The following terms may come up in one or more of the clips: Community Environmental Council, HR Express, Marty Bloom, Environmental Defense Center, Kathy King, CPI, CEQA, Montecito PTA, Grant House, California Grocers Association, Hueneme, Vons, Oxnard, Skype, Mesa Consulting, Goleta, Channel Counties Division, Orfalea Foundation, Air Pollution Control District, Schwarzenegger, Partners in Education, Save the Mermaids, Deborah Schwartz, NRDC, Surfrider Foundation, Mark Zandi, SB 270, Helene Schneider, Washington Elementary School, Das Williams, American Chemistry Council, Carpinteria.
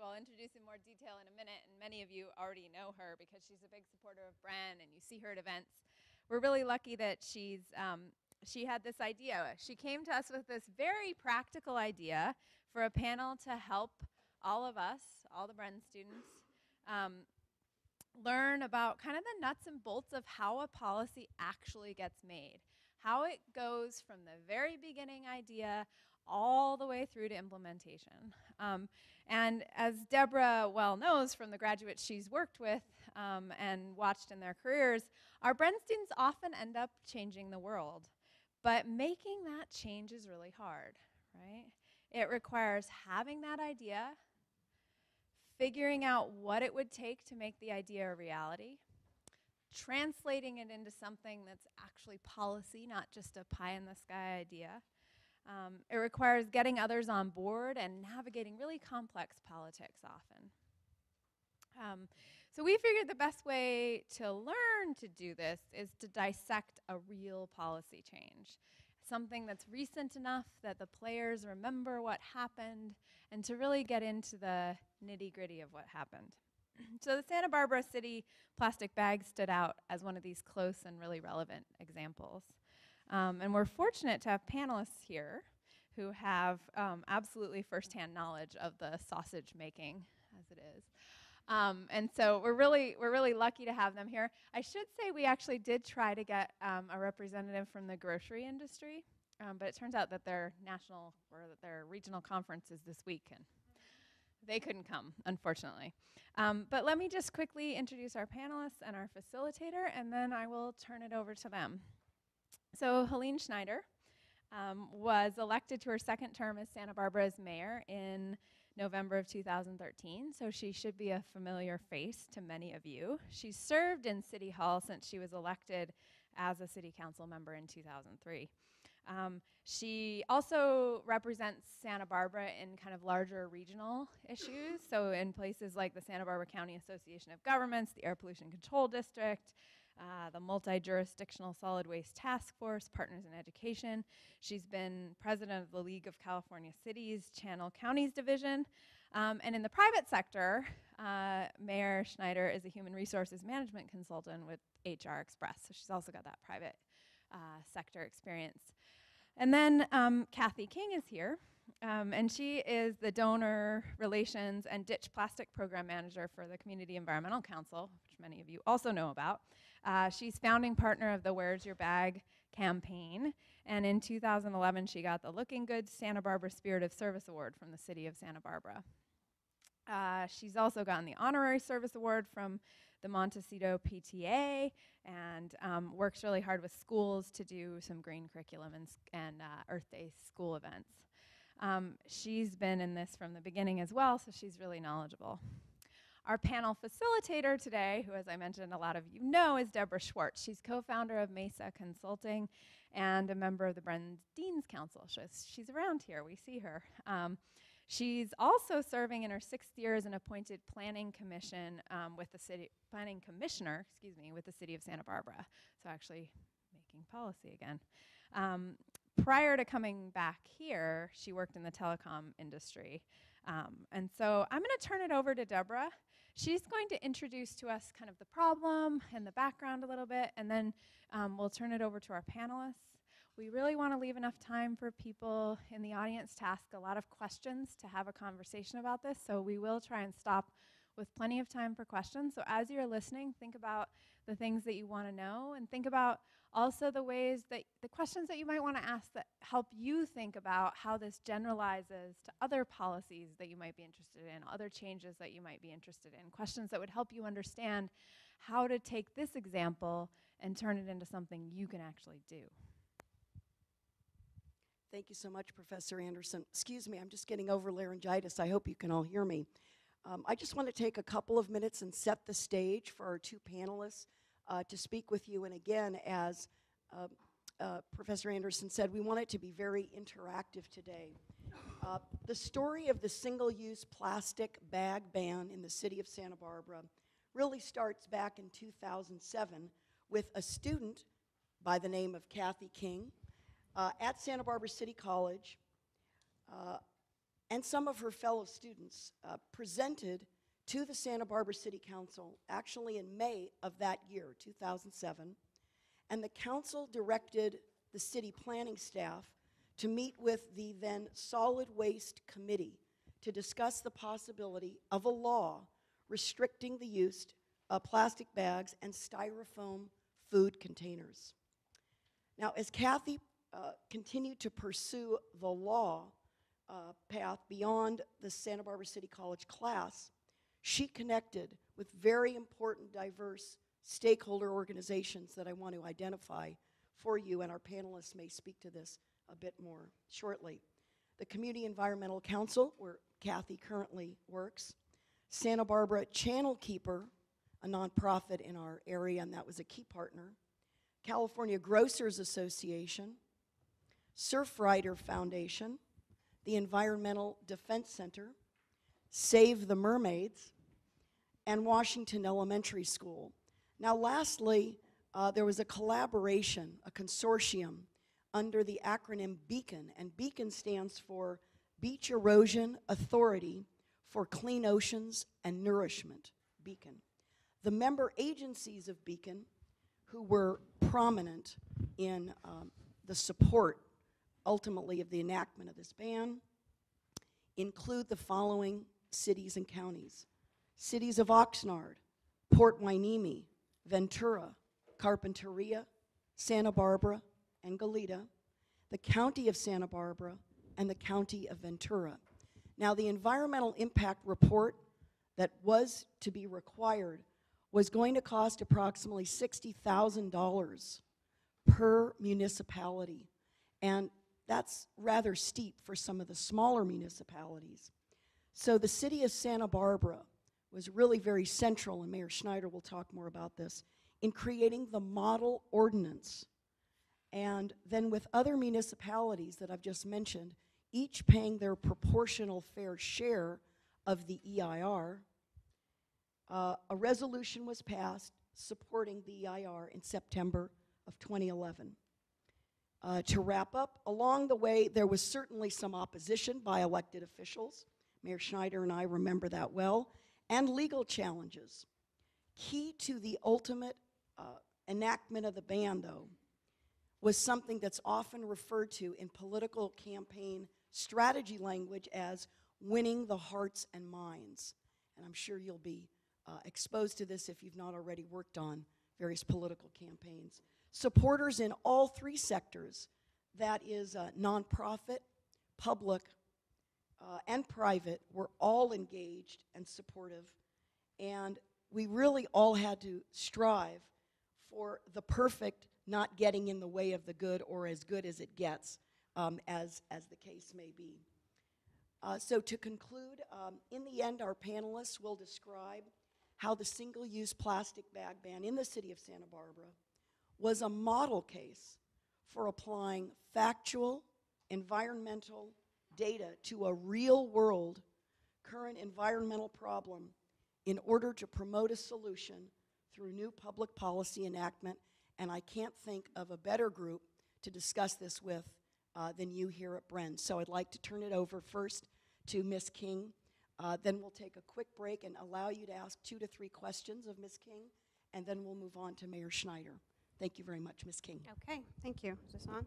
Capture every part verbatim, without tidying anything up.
who I'll introduce in more detail in a minute, and many of you already know her because she's a big supporter of Bren and you see her at events. We're really lucky that she's, um, she had this idea. She came to us with this very practical idea for a panel to help all of us, all the Bren students, um, learn about kind of the nuts and bolts of how a policy actually gets made, how it goes from the very beginning idea all the way through to implementation. Um, and as Deborah well knows from the graduates she's worked with um, and watched in their careers, our Bren students often end up changing the world. But making that change is really hard, right? It requires having that idea, figuring out what it would take to make the idea a reality, translating it into something that's actually policy, not just a pie-in-the-sky idea. Um, it requires getting others on board and navigating really complex politics often. Um, so we figured the best way to learn to do this is to dissect a real policy change, something that's recent enough that the players remember what happened, and to really get into the nitty-gritty of what happened. So the Santa Barbara City plastic bag stood out as one of these close and really relevant examples. Um, and we're fortunate to have panelists here who have um, absolutely firsthand knowledge of the sausage making, as it is. Um, and so we're really, we're really lucky to have them here. I should say we actually did try to get um, a representative from the grocery industry, um, but it turns out that their national or that their regional conference is this week, and they couldn't come, unfortunately. Um, but let me just quickly introduce our panelists and our facilitator, and then I will turn it over to them. So Helene Schneider um, was elected to her second term as Santa Barbara's mayor in November of two thousand thirteen, so she should be a familiar face to many of you. She's served in City Hall since she was elected as a city council member in two thousand three. Um, she also represents Santa Barbara in kind of larger regional issues, so in places like the Santa Barbara County Association of Governments, the Air Pollution Control District, Uh, the Multi-Jurisdictional Solid Waste Task Force, Partners in Education. She's been president of the League of California Cities, Channel Counties Division. Um, and in the private sector, uh, Mayor Schneider is a human resources management consultant with H R Express. So she's also got that private uh, sector experience. And then um, Kathy King is here, um, and she is the donor relations and ditch plastic program manager for the Community Environmental Council, which many of you also know about. Uh, she's founding partner of the Where's Your Bag campaign, and in two thousand eleven she got the Looking Good Santa Barbara Spirit of Service Award from the City of Santa Barbara. Uh, she's also gotten the Honorary Service Award from the Montecito P T A, and um, works really hard with schools to do some green curriculum and, and uh, Earth Day school events. Um, she's been in this from the beginning as well, so she's really knowledgeable. Our panel facilitator today, who as I mentioned a lot of you know, is Deborah Schwartz. She's co-founder of Mesa Consulting and a member of the Bren Dean's Council. She's, she's around here, we see her. Um, She's also serving in her sixth year as an appointed planning commission um, with the city planning commissioner, excuse me, with the city of Santa Barbara. So actually, making policy again. Um, prior to coming back here, she worked in the telecom industry, um, and so I'm going to turn it over to Deborah. She's going to introduce to us kind of the problem and the background a little bit, and then um, we'll turn it over to our panelists. We really want to leave enough time for people in the audience to ask a lot of questions, to have a conversation about this, so we will try and stop with plenty of time for questions. So as you're listening, think about the things that you want to know, and think about also the ways that the questions that you might want to ask that help you think about how this generalizes to other policies that you might be interested in, other changes that you might be interested in, questions that would help you understand how to take this example and turn it into something you can actually do. Thank you so much, Professor Anderson. Excuse me, I'm just getting over laryngitis. I hope you can all hear me. Um, I just want to take a couple of minutes and set the stage for our two panelists uh, to speak with you. And again, as uh, uh, Professor Anderson said, we want it to be very interactive today. Uh, the story of the single-use plastic bag ban in the city of Santa Barbara really starts back in two thousand seven with a student by the name of Kathy King, Uh, at Santa Barbara City College, uh, and some of her fellow students uh, presented to the Santa Barbara City Council, actually in May of that year, two thousand seven, and the council directed the city planning staff to meet with the then Solid Waste Committee to discuss the possibility of a law restricting the use of plastic bags and styrofoam food containers. Now, as Kathy uh, continued to pursue the law uh, path beyond the Santa Barbara City College class, she connected with very important, diverse stakeholder organizations that I want to identify for you, and our panelists may speak to this a bit more shortly. The Community Environmental Council, where Kathy currently works, Santa Barbara Channel Keeper, a nonprofit in our area, and that was a key partner, California Grocers Association, Surfrider Foundation, the Environmental Defense Center, Save the Mermaids, and Washington Elementary School. Now lastly, uh, there was a collaboration, a consortium, under the acronym BEACON, and BEACON stands for Beach Erosion Authority for Clean Oceans and Nourishment, BEACON. The member agencies of BEACON, who were prominent in um, the support, ultimately, of the enactment of this ban, include the following cities and counties: cities of Oxnard, Port Hueneme, Ventura, Carpinteria, Santa Barbara, and Goleta, the county of Santa Barbara, and the county of Ventura. Now, the environmental impact report that was to be required was going to cost approximately sixty thousand dollars per municipality, and that's rather steep for some of the smaller municipalities. So the city of Santa Barbara was really very central, and Mayor Schneider will talk more about this, in creating the model ordinance. And then with other municipalities that I've just mentioned, each paying their proportional fair share of the E I R, uh, a resolution was passed supporting the E I R in September of twenty eleven. Uh, to wrap up, along the way, there was certainly some opposition by elected officials. Mayor Schneider and I remember that well, and legal challenges. Key to the ultimate uh, enactment of the ban, though, was something that's often referred to in political campaign strategy language as winning the hearts and minds. And I'm sure you'll be uh, exposed to this if you've not already worked on various political campaigns. Supporters in all three sectors, that is uh, nonprofit, public, uh, and private, were all engaged and supportive. And we really all had to strive for the perfect, not getting in the way of the good, or as good as it gets, um, as, as the case may be. Uh, so to conclude, um, in the end, our panelists will describe how the single-use plastic bag ban in the city of Santa Barbara was a model case for applying factual environmental data to a real-world current environmental problem in order to promote a solution through new public policy enactment. And I can't think of a better group to discuss this with uh, than you here at Bren. So I'd like to turn it over first to Miz King. Uh, then we'll take a quick break and allow you to ask two to three questions of Miz King. And then we'll move on to Mayor Schneider. Thank you very much, Miz King. Okay, thank you. Is this on?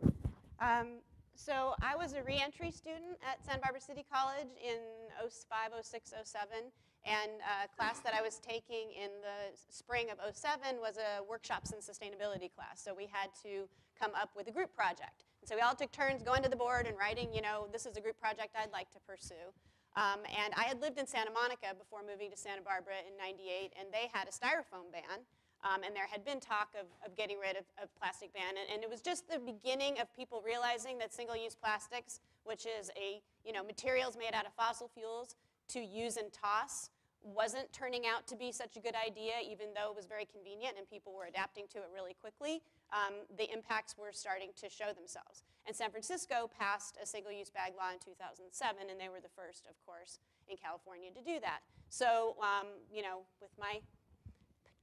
Um, so I was a reentry student at Santa Barbara City College in oh five, oh six, oh seven. And a class that I was taking in the spring of oh seven was a workshops and sustainability class. So we had to come up with a group project. And so we all took turns going to the board and writing, you know, this is a group project I'd like to pursue. Um, and I had lived in Santa Monica before moving to Santa Barbara in ninety-eight, and they had a styrofoam ban. Um, and there had been talk of, of getting rid of, of plastic ban. And, and it was just the beginning of people realizing that single-use plastics, which is a, you know, materials made out of fossil fuels to use and toss, wasn't turning out to be such a good idea, even though it was very convenient and people were adapting to it really quickly. Um, the impacts were starting to show themselves. And San Francisco passed a single-use bag law in two thousand seven, and they were the first, of course, in California to do that. So, um, you know, with my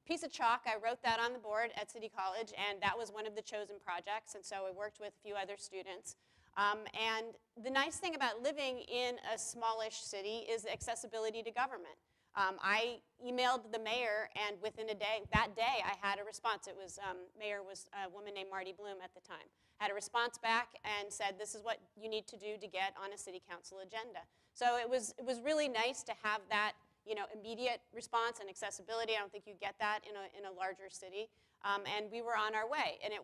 piece of chalk, I wrote that on the board at City College, and that was one of the chosen projects, and so I worked with a few other students. Um, and the nice thing about living in a smallish city is accessibility to government. Um, I emailed the mayor, and within a day, that day, I had a response. It was, um, mayor was a woman named Marty Bloom at the time. Had a response back and said, this is what you need to do to get on a city council agenda. So it was, it was really nice to have that, you know, immediate response and accessibility. I don't think you get that in a, in a larger city. Um, and we were on our way. And it,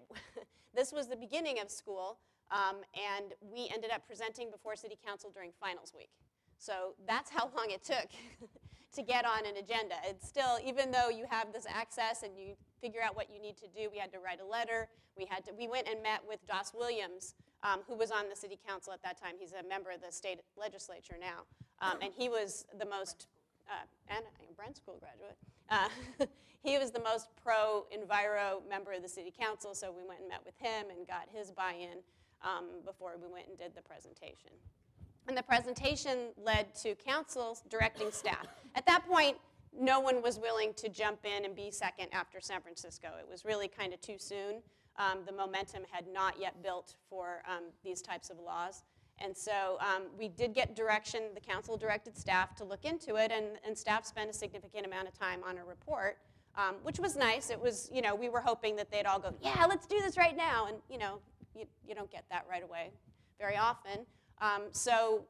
this was the beginning of school, um, and we ended up presenting before city council during finals week. So that's how long it took to get on an agenda. It's still, even though you have this access and you figure out what you need to do, we had to write a letter. We had to, we went and met with Das Williams, um, who was on the city council at that time. He's a member of the state legislature now. Um, and he was the most, uh, and I'm a Bren School graduate. Uh, he was the most pro-enviro member of the city council, so we went and met with him and got his buy-in um, before we went and did the presentation. And the presentation led to councils directing staff. At that point, no one was willing to jump in and be second after San Francisco. It was really kind of too soon. Um, the momentum had not yet built for um, these types of laws. And so um, we did get direction. The council directed staff to look into it, and, and staff spent a significant amount of time on a report, um, which was nice. It was, you know, we were hoping that they'd all go, yeah, let's do this right now. And, you know, you, you don't get that right away very often. Um, so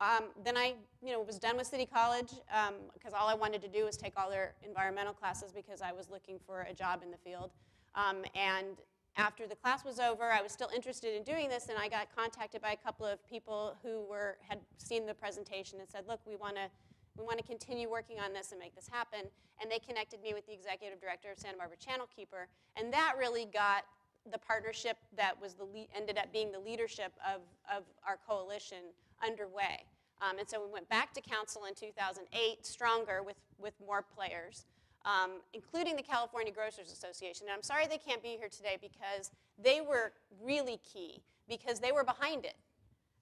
um, then I, you know, was done with City College because um, all I wanted to do was take all their environmental classes because I was looking for a job in the field. Um, and after the class was over, I was still interested in doing this, and I got contacted by a couple of people who were had seen the presentation and said, "Look, we want to, we want to continue working on this and make this happen." And they connected me with the executive director of Santa Barbara Channel Keeper, and that really got the partnership that was the lead, ended up being the leadership of, of our coalition underway. Um, and so we went back to council in two thousand eight, stronger with, with more players, um, including the California Grocers Association. And I'm sorry they can't be here today because they were really key, because they were behind it.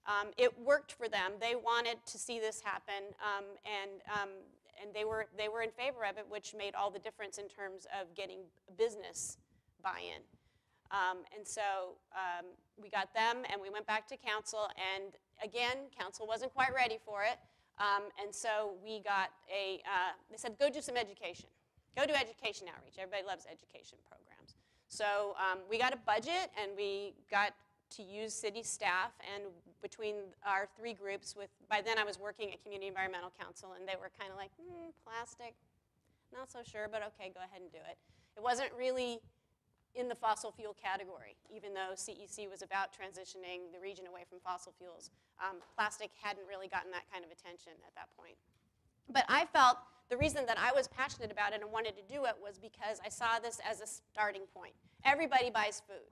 Um, it worked for them. They wanted to see this happen, um, and, um, and they were, they were in favor of it, which made all the difference in terms of getting business buy-in. Um, and so um, we got them, and we went back to council, and again, council wasn't quite ready for it, um, and so we got a, uh, they said, go do some education. Go do education outreach. Everybody loves education programs. So um, we got a budget, and we got to use city staff, and between our three groups, with, by then I was working at Community Environmental Council, and they were kind of like, hmm, plastic, not so sure, but okay, go ahead and do it. It wasn't really in the fossil fuel category, even though C E C was about transitioning the region away from fossil fuels. Um, plastic hadn't really gotten that kind of attention at that point. But I felt the reason that I was passionate about it and wanted to do it was because I saw this as a starting point. Everybody buys food.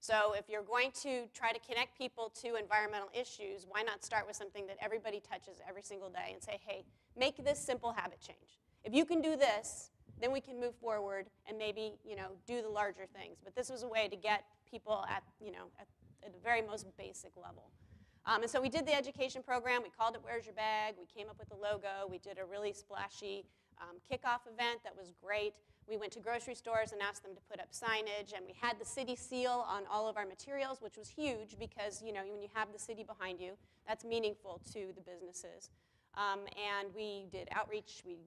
So if you're going to try to connect people to environmental issues, why not start with something that everybody touches every single day and say, hey, make this simple habit change. If you can do this, then we can move forward and maybe, you know, do the larger things. But this was a way to get people at, you know, at, at the very most basic level. Um, and so we did the education program. We called it Where's Your Bag? We came up with the logo. We did a really splashy um, kickoff event that was great. We went to grocery stores and asked them to put up signage. And we had the city seal on all of our materials, which was huge because, you know, when you have the city behind you, that's meaningful to the businesses. Um, and we did outreach, we,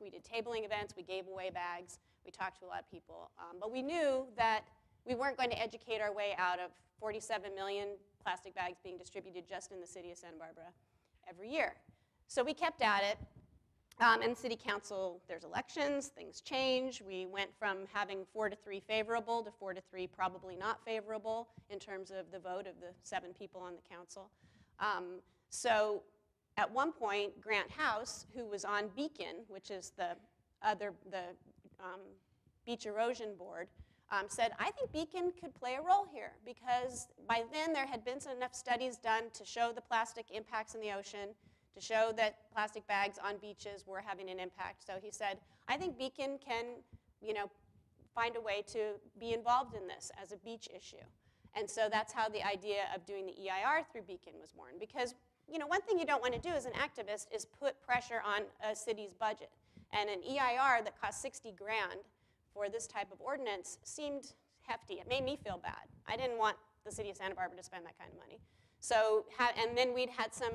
we did tabling events, we gave away bags, we talked to a lot of people. Um, but we knew that we weren't going to educate our way out of forty-seven million plastic bags being distributed just in the city of Santa Barbara every year. So we kept at it. Um, and city council, there's elections, things change. We went from having four to three favorable to four to three probably not favorable in terms of the vote of the seven people on the council. Um, so. At one point, Grant House, who was on Beacon, which is the other the um, Beach Erosion Board, um, said, I think Beacon could play a role here because by then there had been enough studies done to show the plastic impacts in the ocean, to show that plastic bags on beaches were having an impact. So he said, I think Beacon can, you know, find a way to be involved in this as a beach issue. And so that's how the idea of doing the E I R through Beacon was born, because you know, one thing you don't want to do as an activist is put pressure on a city's budget. And an E I R that cost sixty grand for this type of ordinance seemed hefty. It made me feel bad. I didn't want the city of Santa Barbara to spend that kind of money. So, and then we'd had some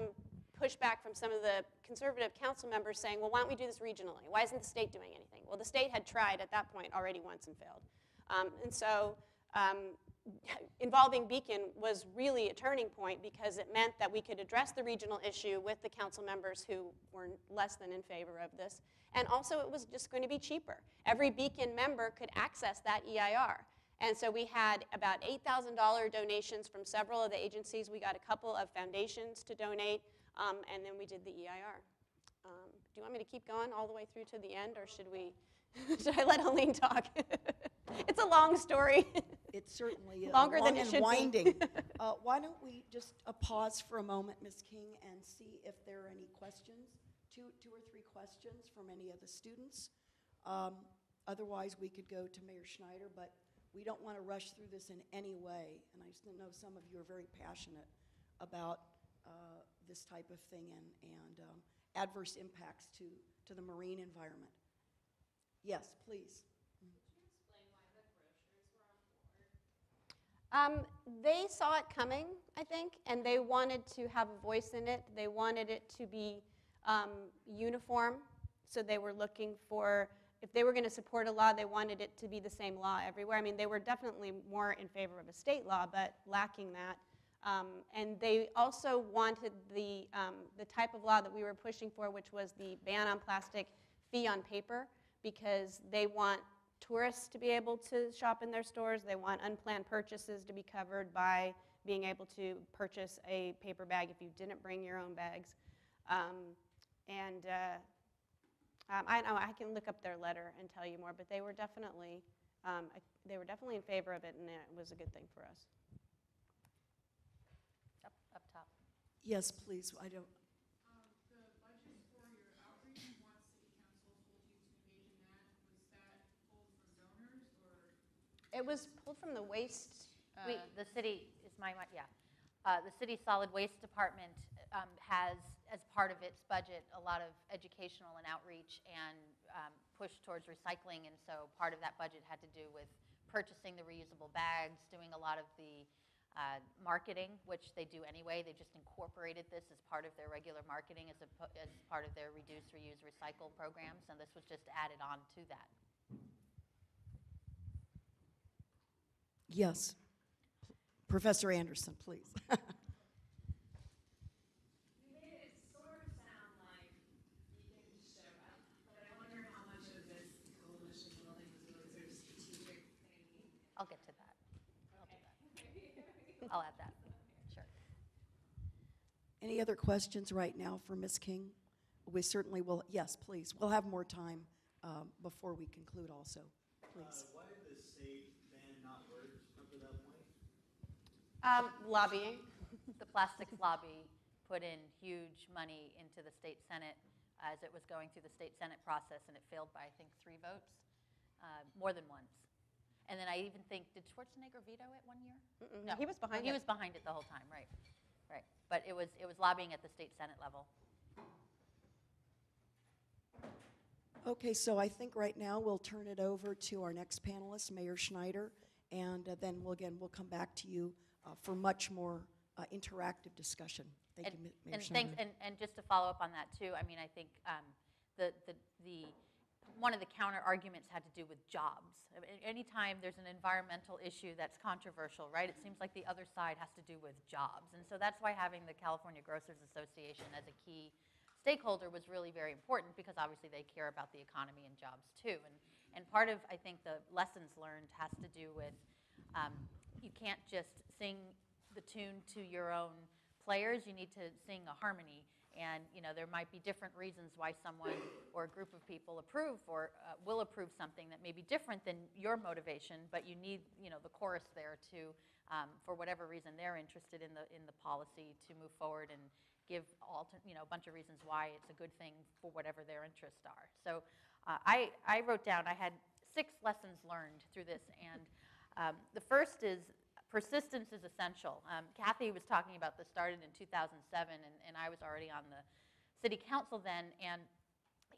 pushback from some of the conservative council members saying, well, why don't we do this regionally? Why isn't the state doing anything? Well, the state had tried at that point already once and failed. Um, and so um, involving Beacon was really a turning point because it meant that we could address the regional issue with the council members who were less than in favor of this. And also it was just going to be cheaper. Every Beacon member could access that E I R. And so we had about eight thousand dollar donations from several of the agencies. We got a couple of foundations to donate, um, and then we did the E I R. Um, do you want me to keep going all the way through to the end, or should we? Should I let Helene talk? It's a long story. It certainly is. Longer than it should be. Long and winding. uh, why don't we just uh, pause for a moment, Miz King, and see if there are any questions, two, two or three questions from any of the students. Um, otherwise, we could go to Mayor Schneider, but we don't want to rush through this in any way, and I know some of you are very passionate about uh, this type of thing and, and um, adverse impacts to, to the marine environment. Yes, please. Mm-hmm. Could you explain why the grocers were on board? Um, they saw it coming, I think, and they wanted to have a voice in it. They wanted it to be um, uniform, so they were looking for, if they were going to support a law, they wanted it to be the same law everywhere. I mean, they were definitely more in favor of a state law, but lacking that. Um, and they also wanted the, um, the type of law that we were pushing for, which was the ban on plastic, fee on paper, because they want tourists to be able to shop in their stores. They want unplanned purchases to be covered by being able to purchase a paper bag if you didn't bring your own bags. Um, and... Uh, Um, I know I can look up their letter and tell you more, but they were definitely um, they were definitely in favor of it, and it was a good thing for us. Up, up top. Yes, please. I don't. Um, the budget for your outreach, what city council told you to engage in that? Was that pulled from donors or? It was pulled from the waste. Uh, Wait, the city is my yeah. Uh, the city solid waste department um, has, as part of its budget, a lot of educational and outreach and um, push towards recycling, and so part of that budget had to do with purchasing the reusable bags, doing a lot of the uh, marketing, which they do anyway. They just incorporated this as part of their regular marketing, as, a, as part of their reduce, reuse, recycle programs, and this was just added on to that. Yes. Professor Anderson, please. You made it sort of sound like you didn't show up, but I wonder how much of this coalition building was really sort of strategic planning. I'll get to that. I'll okay. do that. I'll add that. Sure. Any other questions right now for Miz King? We certainly will. Yes, please. We'll have more time um, before we conclude also. Please. Uh, why did the save ban not work up to that point? Um, lobbying. The plastics lobby put in huge money into the state senate as it was going through the state senate process, and it failed by, I think, three votes, uh, more than once. And then I even think, did Schwarzenegger veto it one year? Mm-mm. No, he was behind. He it. was behind it the whole time, right? Right. But it was it was lobbying at the state senate level. Okay, so I think right now we'll turn it over to our next panelist, Mayor Schneider, and uh, then we'll again we'll come back to you. Uh, for much more uh, interactive discussion. Thank and, you, Mayor and thanks, and, and just to follow up on that too, I mean, I think um, the, the, the, one of the counter arguments had to do with jobs. I mean, anytime there's an environmental issue that's controversial, right, it seems like the other side has to do with jobs. And so that's why having the California Grocers Association as a key stakeholder was really very important, because obviously they care about the economy and jobs too. And, and part of, I think, the lessons learned has to do with um, you can't just sing the tune to your own players. You need to sing a harmony, and you know there might be different reasons why someone or a group of people approve or uh, will approve something that may be different than your motivation. But you need you know the chorus there to, um, for whatever reason they're interested in the in the policy, to move forward and give alter, you know a bunch of reasons why it's a good thing for whatever their interests are. So uh, I I wrote down I had six lessons learned through this, and. Um, the first is persistence is essential. Um, Kathy was talking about this started in two thousand seven, and, and I was already on the city council then, and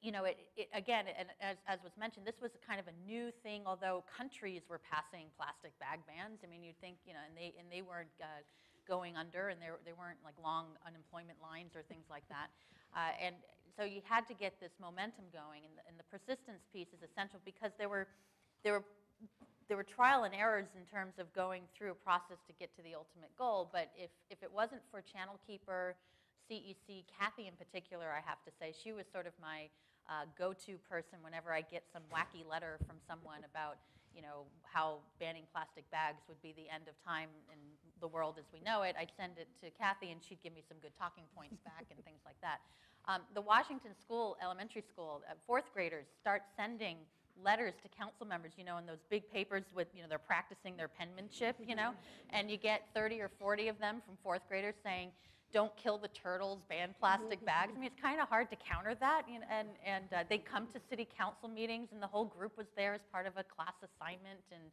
you know, it, it, again, and as, as was mentioned, this was kind of a new thing, although countries were passing plastic bag bans. I mean, you'd think, you know, and they, and they weren't uh, going under, and they, they weren't like long unemployment lines or things like that. Uh, and so you had to get this momentum going, and the, and the persistence piece is essential, because there were, there were, there were trial and errors in terms of going through a process to get to the ultimate goal. But if, if it wasn't for Channel Keeper, C E C, Kathy in particular, I have to say, she was sort of my uh, go-to person whenever I get some wacky letter from someone about, you know, how banning plastic bags would be the end of time in the world as we know it. I'd send it to Kathy, and she'd give me some good talking points back and things like that. Um, the Washington School, elementary school, uh, fourth graders start sending letters to council members, you know, in those big papers with, you know, they're practicing their penmanship, you know, and you get thirty or forty of them from fourth graders saying, don't kill the turtles, ban plastic bags. I mean, it's kind of hard to counter that, you know, and, and uh, they come to city council meetings, and the whole group was there as part of a class assignment, and,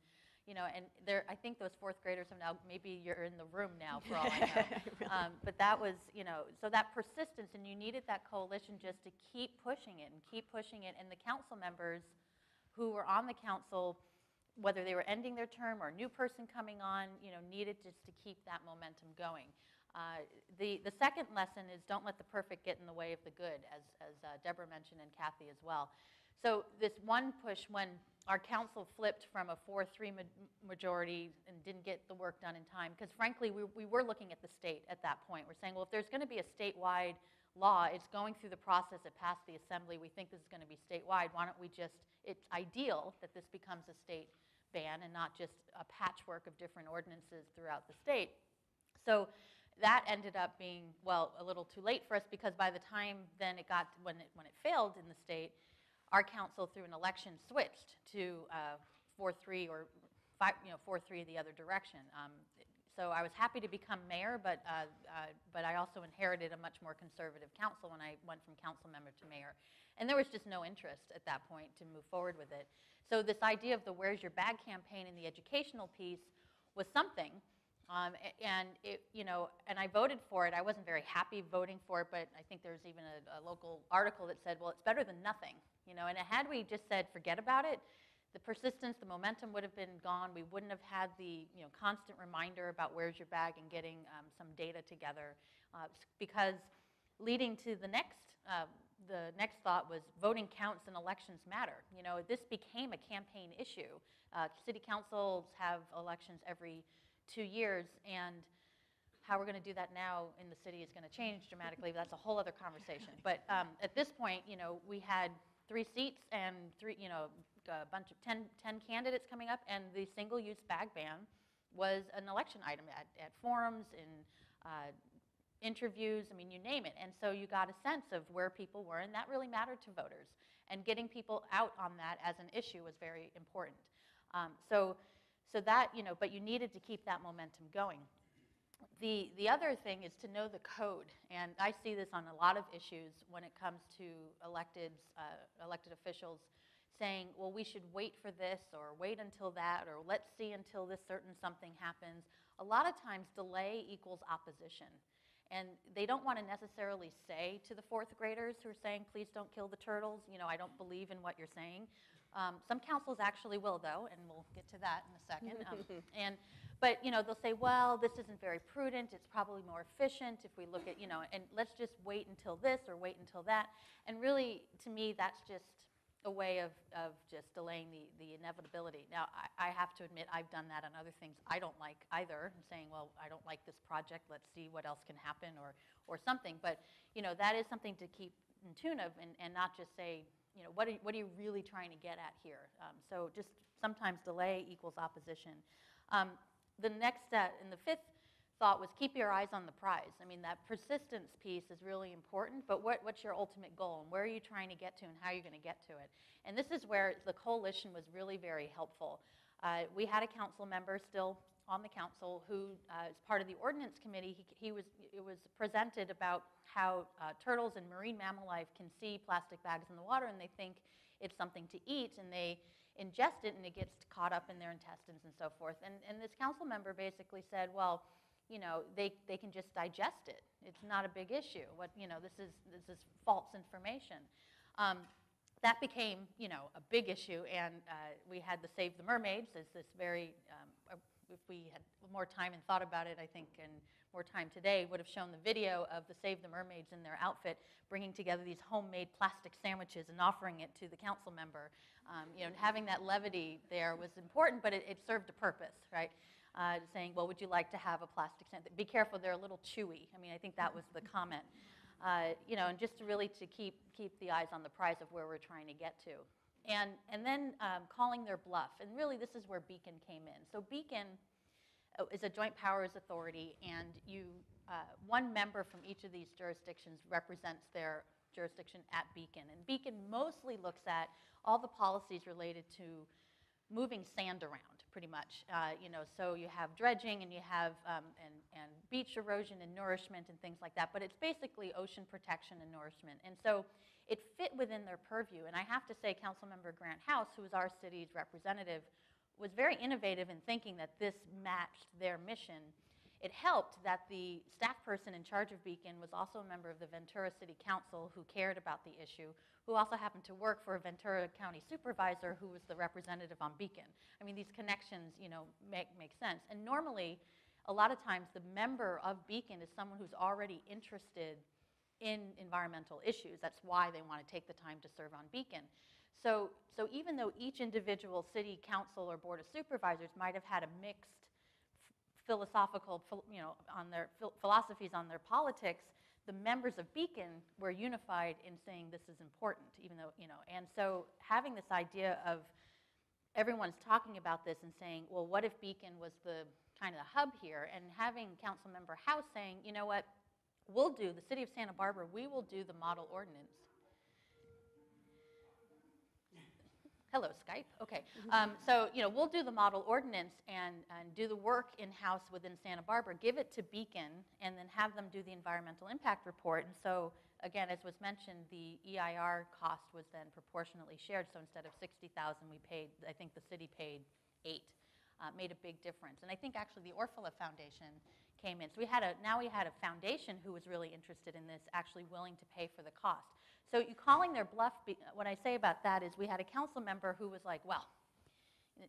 you know, and there, I think those fourth graders have now, maybe you're in the room now for all I know. Um, but that was, you know, so that persistence, and you needed that coalition just to keep pushing it and keep pushing it, and the council members who were on the council, whether they were ending their term or a new person coming on, you know, needed just to keep that momentum going. Uh, the, the second lesson is don't let the perfect get in the way of the good, as, as uh, Deborah mentioned, and Kathy as well. So this one push, when our council flipped from a four three majority and didn't get the work done in time, because frankly, we, we were looking at the state at that point. We're saying, well, if there's going to be a statewide law, it's going through the process, it passed the assembly, we think this is going to be statewide, why don't we just, it's ideal that this becomes a state ban and not just a patchwork of different ordinances throughout the state. So that ended up being, well, a little too late for us, because by the time then it got, when it, when it failed in the state, our council through an election switched to uh, four three or five, you know, four three the other direction. Um, so I was happy to become mayor, but, uh, uh, but I also inherited a much more conservative council when I went from council member to mayor. And there was just no interest at that point to move forward with it. So this idea of the Where's Your Bag campaign and the educational piece was something. Um, and it, you know, and I voted for it. I wasn't very happy voting for it, but I think there's even a, a local article that said, well, it's better than nothing, you know, and had we just said, forget about it, the persistence, the momentum would have been gone. We wouldn't have had the, you know, constant reminder about where's your bag and getting um, some data together, uh, because leading to the next, uh, the next thought was voting counts and elections matter. You know, this became a campaign issue. Uh, city councils have elections every two years, and how we're going to do that now in the city is going to change dramatically. That's a whole other conversation. But um, at this point, you know, we had three seats and three, you know, a bunch of ten, ten candidates coming up, and the single-use bag ban was an election item at, at forums, in uh, interviews, I mean, you name it. And so you got a sense of where people were, and that really mattered to voters. And getting people out on that as an issue was very important. Um, so. So that, you know, but you needed to keep that momentum going. The, the other thing is to know the code, and I see this on a lot of issues when it comes to electeds, uh, elected officials saying, well, we should wait for this, or wait until that, or let's see until this certain something happens. A lot of times delay equals opposition. And they don't want to necessarily say to the fourth graders who are saying, please don't kill the turtles, you know, I don't believe in what you're saying. Um, some councils actually will, though, and we'll get to that in a second. Um, and, but, you know, they'll say, well, this isn't very prudent. It's probably more efficient if we look at, you know, and let's just wait until this or wait until that. And really, to me, that's just a way of, of just delaying the, the inevitability. Now, I, I have to admit, I've done that on other things I don't like either, and saying, well, I don't like this project. Let's see what else can happen, or, or something. But, you know, that is something to keep in tune of, and, and not just say, you know, what are, what are you really trying to get at here? Um, so just sometimes delay equals opposition. Um, the next step, and the fifth thought, was keep your eyes on the prize. I mean, that persistence piece is really important, but what, what's your ultimate goal, and where are you trying to get to, and how are you going to get to it? And this is where the coalition was really very helpful. Uh, we had a council member still on the council who uh, is part of the ordinance committee. He, he was, it was presented about how uh, turtles and marine mammal life can see plastic bags in the water, and they think it's something to eat, and they ingest it, and it gets caught up in their intestines and so forth. And, and this council member basically said, well, you know, they, they can just digest it. It's not a big issue. What, you know, this is, this is false information. Um, that became, you know, a big issue, and uh, we had the Save the Mermaids as this very, um, if we had more time and thought about it, I think, and more time today, would have shown the video of the Save the Mermaids in their outfit bringing together these homemade plastic sandwiches and offering it to the council member. Um, you know, having that levity there was important, but it, it served a purpose, right? Uh, saying, well, would you like to have a plastic sandwich? Be careful, they're a little chewy. I mean, I think that was the comment. Uh, you know, and just to really to keep, keep the eyes on the prize of where we're trying to get to. And, and then um, calling their bluff. And really, this is where Beacon came in. So Beacon is a joint powers authority, and you, uh, one member from each of these jurisdictions represents their jurisdiction at Beacon. And Beacon mostly looks at all the policies related to moving sand around, pretty much. Uh, you know, so you have dredging, and you have um, and, and beach erosion and nourishment and things like that, but it's basically ocean protection and nourishment. And so it fit within their purview. And I have to say, Councilmember Grant House, who is our city's representative, was very innovative in thinking that this matched their mission. It helped that the staff person in charge of Beacon was also a member of the Ventura City Council who cared about the issue, who also happened to work for a Ventura County supervisor who was the representative on Beacon. I mean, these connections, you know, make, make sense. And normally, a lot of times, the member of Beacon is someone who's already interested in environmental issues. That's why they want to take the time to serve on Beacon. So, so even though each individual city council or board of supervisors might have had a mixed philosophical, you know, on their philosophies on their politics, the members of Beacon were unified in saying this is important, even though, you know, and so having this idea of everyone's talking about this and saying, well, what if Beacon was the kind of the hub here, and having Councilmember House saying, you know what, we'll do, the city of Santa Barbara, we will do the model ordinance. Hello, Skype. Okay. Um, so, you know, we'll do the model ordinance and, and do the work in-house within Santa Barbara, give it to Beacon, and then have them do the environmental impact report. And so, again, as was mentioned, the E I R cost was then proportionately shared. So instead of sixty thousand dollars, we paid, I think the city paid eight. Uh, made a big difference. And I think actually the Orfalea Foundation came in. So we had a, now we had a foundation who was really interested in this, actually willing to pay for the cost. So you calling their bluff, what I say about that is we had a council member who was like, well,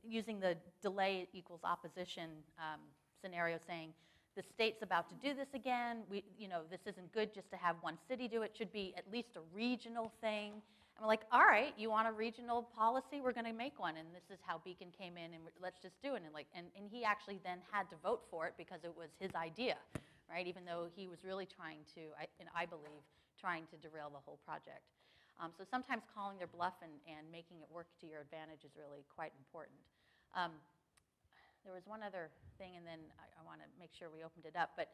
using the delay equals opposition um, scenario, saying, the state's about to do this again. We, you know, this isn't good just to have one city do it. It should be at least a regional thing. And we're like, all right, you want a regional policy? We're going to make one. And this is how Beacon came in, and let's just do it. And like, and, and he actually then had to vote for it because it was his idea, right? Even though he was really trying to, I, and I believe, trying to derail the whole project. Um, so sometimes calling their bluff and, and making it work to your advantage is really quite important. Um, There was one other thing, and then I, I want to make sure we opened it up. But,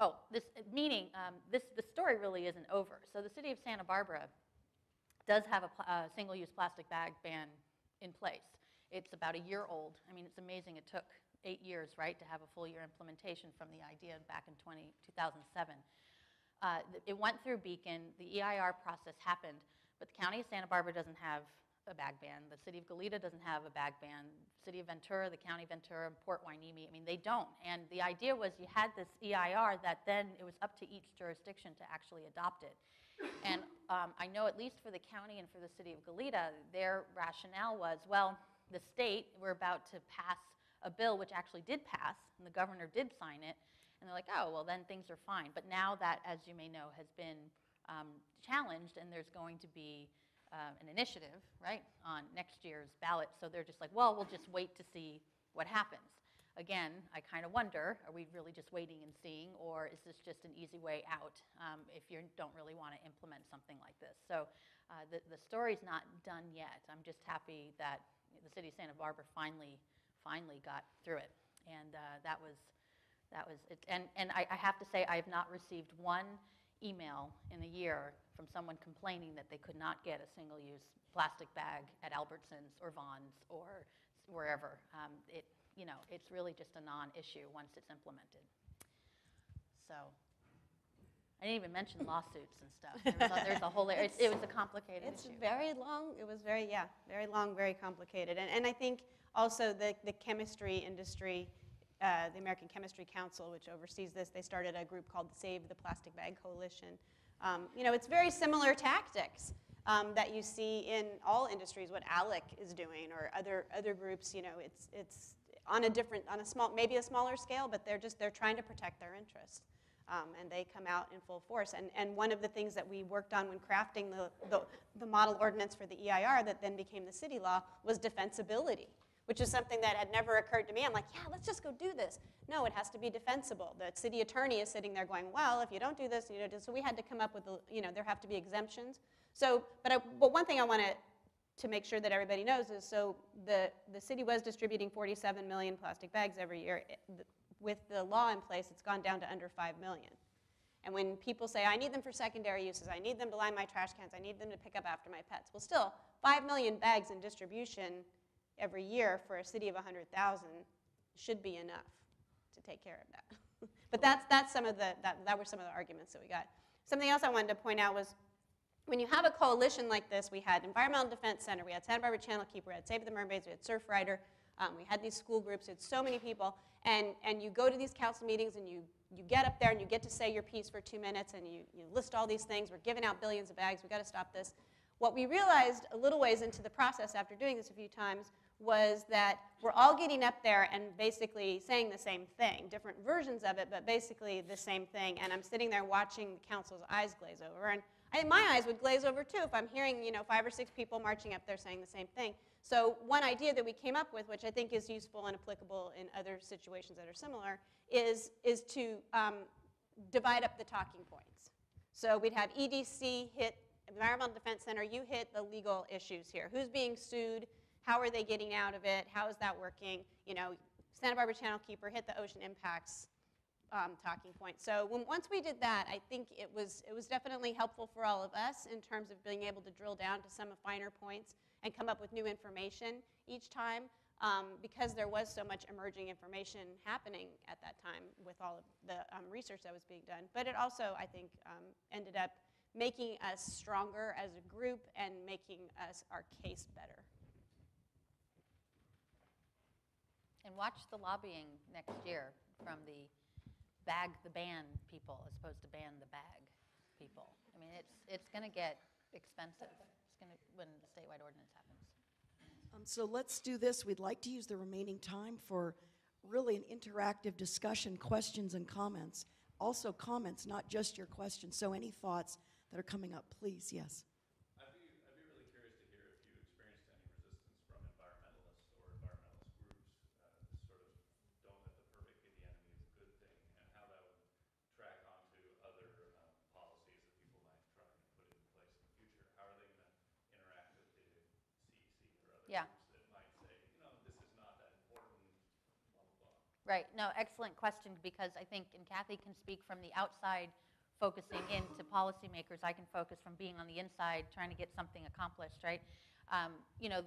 oh, this meeting, um, this, the story really isn't over. So the city of Santa Barbara does have a uh, single-use plastic bag ban in place. It's about a year old. I mean, it's amazing it took eight years, right, to have a full year implementation from the idea back in two thousand seven. Uh, it went through Beacon. The E I R process happened, but the county of Santa Barbara doesn't have a bag ban. The city of Goleta doesn't have a bag ban. City of Ventura, the county of Ventura, and Port Hueneme, I mean, they don't. And the idea was you had this E I R that then it was up to each jurisdiction to actually adopt it. And um, I know at least for the county and for the city of Goleta, their rationale was, well, the state, we're about to pass a bill, which actually did pass, and the governor did sign it. And they're like, oh, well, then things are fine. But now that, as you may know, has been um, challenged, and there's going to be Um, an initiative, right, on next year's ballot. So they're just like, well, we'll just wait to see what happens. Again, I kind of wonder, are we really just waiting and seeing, or is this just an easy way out um, if you don't really want to implement something like this? So uh, the, the story's not done yet. I'm just happy that the city of Santa Barbara finally, finally got through it. And uh, that was, that was it. And, and I, I have to say, I have not received one email in a year from someone complaining that they could not get a single-use plastic bag at Albertsons or Vons or wherever. Um, it, you know, it's really just a non-issue once it's implemented. So I didn't even mention lawsuits and stuff. There was a, there's a whole, it, it was a complicated it's issue. It's very long. It was very, yeah, very long, very complicated. And, and I think also the, the chemistry industry, Uh, the American Chemistry Council, which oversees this, they started a group called Save the Plastic Bag Coalition. Um, you know, it's very similar tactics um, that you see in all industries, what A L E C is doing or other other groups. You know, it's it's on a different, on a small, maybe a smaller scale, but they're just they're trying to protect their interests, um, and they come out in full force. And and one of the things that we worked on when crafting the the, the model ordinance for the E I R that then became the city law was defensibility, which is something that had never occurred to me. I'm like, yeah, let's just go do this. No, it has to be defensible. The city attorney is sitting there going, well, if you don't do this, you know, so we had to come up with, you know, there have to be exemptions. So, but, I, but one thing I want to to make sure that everybody knows is, so the, the city was distributing forty-seven million plastic bags every year. It, with the law in place, it's gone down to under five million. And when people say, I need them for secondary uses, I need them to line my trash cans, I need them to pick up after my pets. Well, still, five million bags in distribution every year for a city of one hundred thousand should be enough to take care of that. But that's, that's some of the, that, that were some of the arguments that we got. Something else I wanted to point out was, when you have a coalition like this, we had Environmental Defense Center, we had Santa Barbara Channel Keeper, we had Save the Mermaids, we had Surfrider, um, we had these school groups, we had so many people, and, and you go to these council meetings and you, you get up there and you get to say your piece for two minutes and you, you list all these things, we're giving out billions of bags, we've got to stop this. What we realized a little ways into the process after doing this a few times was that we're all getting up there and basically saying the same thing, different versions of it, but basically the same thing. And I'm sitting there watching the council's eyes glaze over. And I think my eyes would glaze over too if I'm hearing, you know, five or six people marching up there saying the same thing. So one idea that we came up with, which I think is useful and applicable in other situations that are similar, is, is to um, divide up the talking points. So we'd have E D C hit Environmental Defense Center, you hit the legal issues here. Who's being sued? How are they getting out of it? How is that working? You know, Santa Barbara Channel Keeper hit the ocean impacts um, talking point. So when, once we did that, I think it was it was definitely helpful for all of us in terms of being able to drill down to some finer points and come up with new information each time, um, because there was so much emerging information happening at that time with all of the um, research that was being done. But it also, I think, um, ended up making us stronger as a group and making us our case better. And watch the lobbying next year from the bag the ban people as opposed to ban the bag people. I mean, it's, it's going to get expensive. It's going to, when the statewide ordinance happens. Um, so let's do this. We'd like to use the remaining time for really an interactive discussion, questions and comments. Also comments, not just your questions. So any thoughts that are coming up, please, yes. Yeah. That might say, you know, this is not that important, blah, blah, blah. Right. No, excellent question, because I think, and Kathy can speak from the outside, focusing into policymakers. I can focus from being on the inside, trying to get something accomplished, right? Um, you know,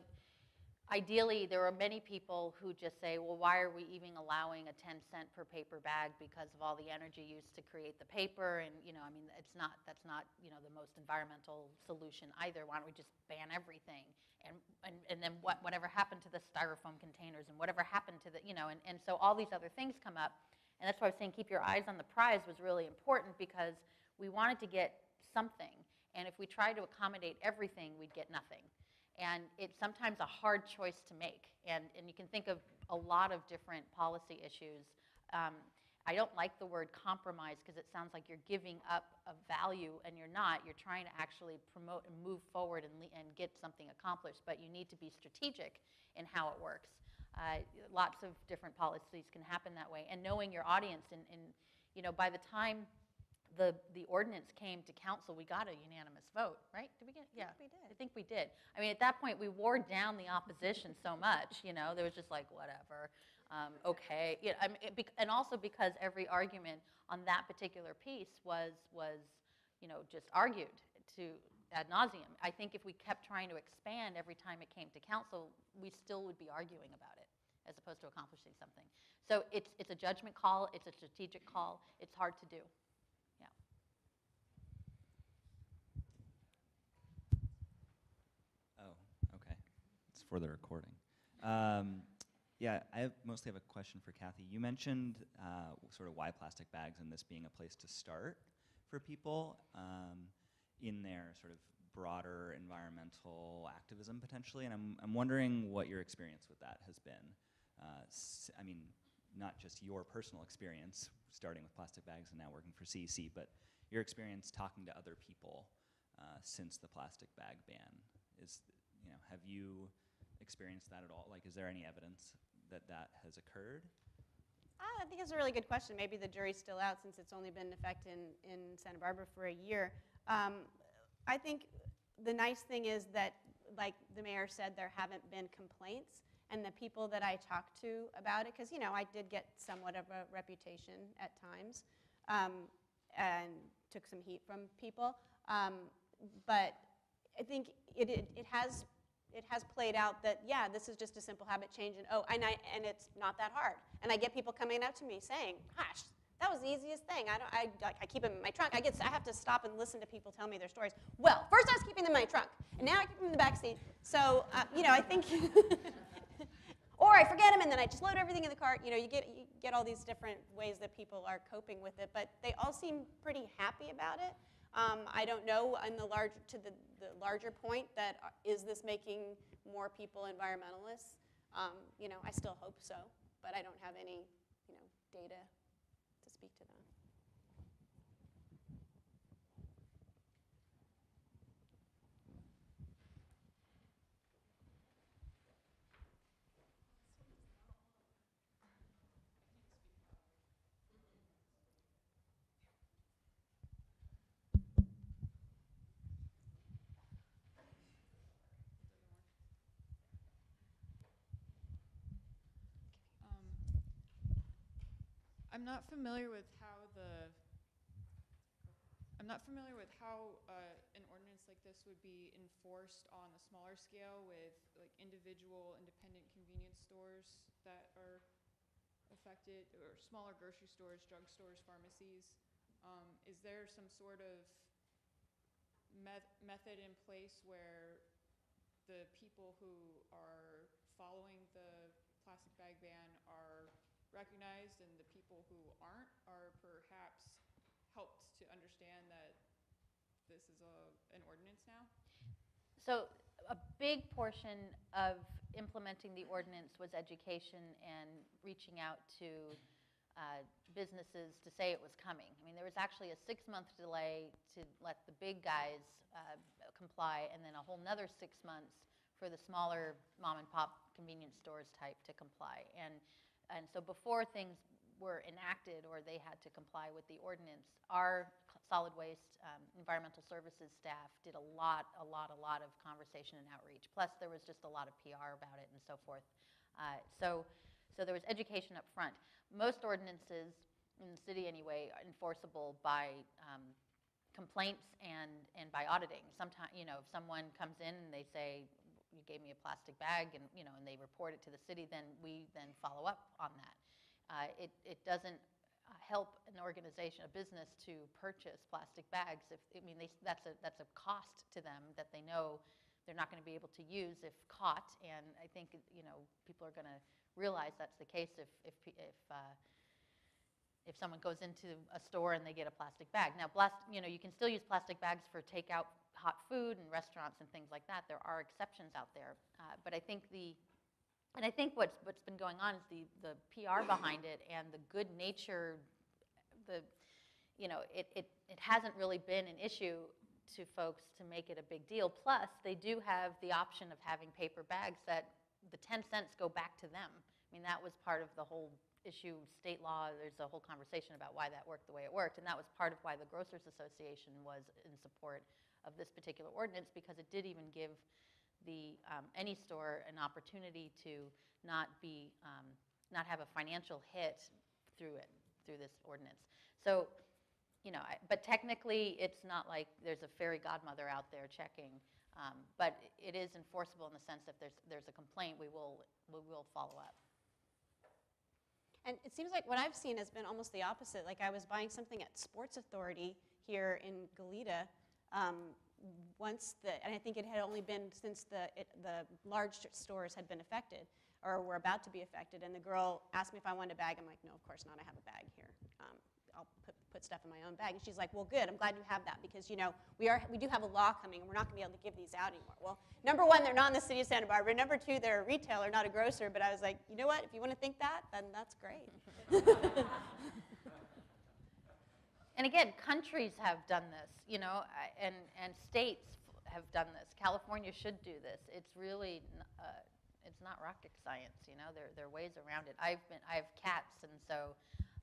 ideally, there are many people who just say, well, why are we even allowing a ten cent per paper bag because of all the energy used to create the paper? And, you know, I mean, it's not, that's not, you know, the most environmental solution either. Why don't we just ban everything? And, and, and then what, whatever happened to the styrofoam containers and whatever happened to the, you know, and, and so all these other things come up. And that's why I was saying keep your eyes on the prize was really important, because we wanted to get something. And if we tried to accommodate everything, we'd get nothing. And it's sometimes a hard choice to make. And, and you can think of a lot of different policy issues. Um, I don't like the word compromise because it sounds like you're giving up a value, and you're not. You're trying to actually promote and move forward and, and get something accomplished, but you need to be strategic in how it works. Uh, lots of different policies can happen that way. And knowing your audience, and, and you know, by the time the, the ordinance came to council, we got a unanimous vote, right? Did we get? Yeah, I think we did. I think we did. I mean, at that point, we wore down the opposition so much, you know, there was just like, whatever. Um, okay, yeah, I mean, it bec and also because every argument on that particular piece was, was, you know, just argued to ad nauseum. I think if we kept trying to expand every time it came to council, we still would be arguing about it, as opposed to accomplishing something. So it's, it's a judgment call, it's a strategic call, it's hard to do. Yeah. Oh, okay, it's for the recording. Um, Yeah, I have mostly have a question for Kathy. You mentioned uh, sort of why plastic bags and this being a place to start for people um, in their sort of broader environmental activism potentially, and I'm, I'm wondering what your experience with that has been. Uh, I mean, not just your personal experience, starting with plastic bags and now working for C E C, but your experience talking to other people uh, since the plastic bag ban. Is, you know, have you experienced that at all? Like, is there any evidence that that has occurred? I think it's a really good question. Maybe the jury's still out since it's only been in effect in, in Santa Barbara for a year. Um, I think the nice thing is that, like the mayor said, there haven't been complaints. And the people that I talked to about it, because, you know, I did get somewhat of a reputation at times um, and took some heat from people. Um, but I think it, it, it has It has played out that, yeah, this is just a simple habit change, and oh, and, I, and it's not that hard. And I get people coming up to me saying, gosh, that was the easiest thing. I, don't, I, I keep them in my trunk. I, get, I have to stop and listen to people tell me their stories. Well, first I was keeping them in my trunk, and now I keep them in the back seat. So, uh, you know, I think, or I forget them, and then I just load everything in the cart. You know, you get, you get all these different ways that people are coping with it, but they all seem pretty happy about it. Um, I don't know, on the large, to the, the larger point, that uh, is this making more people environmentalists? Um, you know, I still hope so, but I don't have any, you know, data to speak to that. I'm not familiar with how the, I'm not familiar with how uh, an ordinance like this would be enforced on a smaller scale with like individual independent convenience stores that are affected, or smaller grocery stores, drug stores, pharmacies. Um, is there some sort of met method in place where the people who are following the plastic bag ban are recognized, and the people who aren't are perhaps helped to understand that this is a, an ordinance now? So a big portion of implementing the ordinance was education and reaching out to uh, businesses to say it was coming. I mean, there was actually a six-month delay to let the big guys uh, comply, and then a whole nother six months for the smaller mom-and-pop convenience stores type to comply. And And so before things were enacted or they had to comply with the ordinance, our solid waste um, environmental services staff did a lot, a lot, a lot of conversation and outreach. Plus there was just a lot of P R about it and so forth. Uh, so, so there was education up front. Most ordinances in the city anyway are enforceable by um, complaints and, and by auditing. Sometimes, you know, if someone comes in and they say, you gave me a plastic bag, and you know, and they report it to the city, then we then follow up on that. Uh, it, it doesn't help an organization, a business, to purchase plastic bags. If I mean, they, that's, a, that's a cost to them that they know they're not going to be able to use if caught, and I think you know, people are going to realize that's the case if, if, if uh, if someone goes into a store and they get a plastic bag. Now, blast, you know, you can still use plastic bags for takeout hot food and restaurants and things like that. There are exceptions out there. Uh, but I think the, and I think what's, what's been going on is the, the P R behind it and the good nature, the, you know, it, it, it hasn't really been an issue to folks to make it a big deal. Plus, they do have the option of having paper bags that the ten cents go back to them. I mean, that was part of the whole issue, state law, there's a whole conversation about why that worked the way it worked, and that was part of why the Grocers Association was in support of this particular ordinance, because it did even give the um, any store an opportunity to not be, um, not have a financial hit through it, through this ordinance. So, you know, I, but technically it's not like there's a fairy godmother out there checking, um, but it is enforceable in the sense that if there's, there's a complaint, we will, we will follow up. And it seems like what I've seen has been almost the opposite. Like I was buying something at Sports Authority here in Goleta um, once the, and I think it had only been since the, it, the large stores had been affected or were about to be affected. And the girl asked me if I wanted a bag. I'm like, no, of course not. I have a bag here. Um, I'll put, put stuff in my own bag. And she's like, well, good, I'm glad you have that, because, you know, we are we do have a law coming, and we're not going to be able to give these out anymore. Well, number one, they're not in the city of Santa Barbara. Number two, they're a retailer, not a grocer. But I was like, you know what? If you want to think that, then that's great. And again, countries have done this, you know, and, and states have done this. California should do this. It's really, uh, it's not rocket science, you know. There, there are ways around it. I've been, I have cats, and so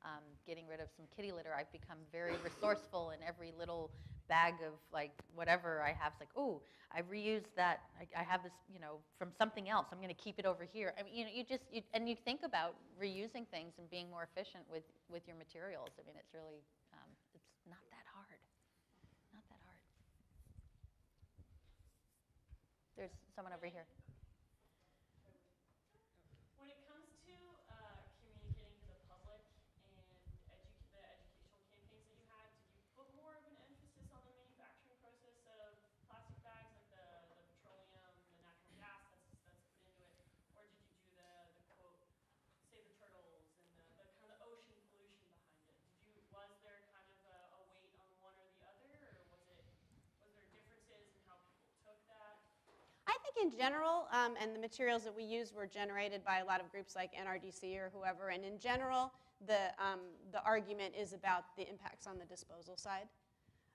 um, getting rid of some kitty litter, I've become very resourceful in every little bag of, like, whatever I have. It's like, oh, I reused that. I, I have this, you know, from something else. I'm going to keep it over here. I mean, you know, you just, you, and you think about reusing things and being more efficient with, with your materials. I mean, it's really, um, it's not that hard. Not that hard. There's someone over here. In general, um, and the materials that we used were generated by a lot of groups like N R D C or whoever, and in general, the, um, the argument is about the impacts on the disposal side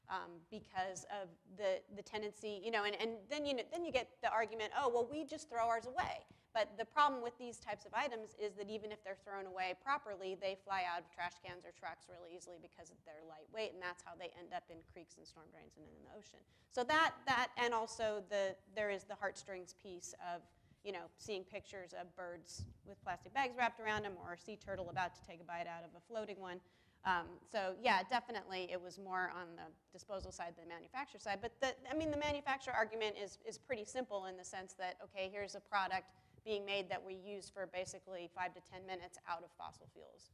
um, because of the, the tendency, you know, and, and then, you know, then you get the argument, oh, well, we just throw ours away. But the problem with these types of items is that even if they're thrown away properly, they fly out of trash cans or trucks really easily because of their lightweight, and that's how they end up in creeks and storm drains and in the ocean. So that, that and also the, there is the heartstrings piece of, you know, seeing pictures of birds with plastic bags wrapped around them or a sea turtle about to take a bite out of a floating one. Um, so yeah, definitely it was more on the disposal side than the manufacturer side. But the, I mean, the manufacturer argument is, is pretty simple in the sense that, okay, here's a product being made that we use for basically five to ten minutes out of fossil fuels.